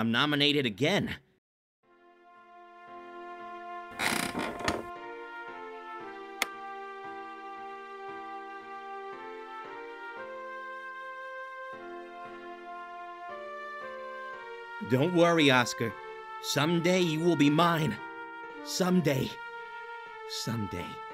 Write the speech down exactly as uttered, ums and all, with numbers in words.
I'm nominated again. Don't worry, Oscar. Someday you will be mine. Someday. Someday.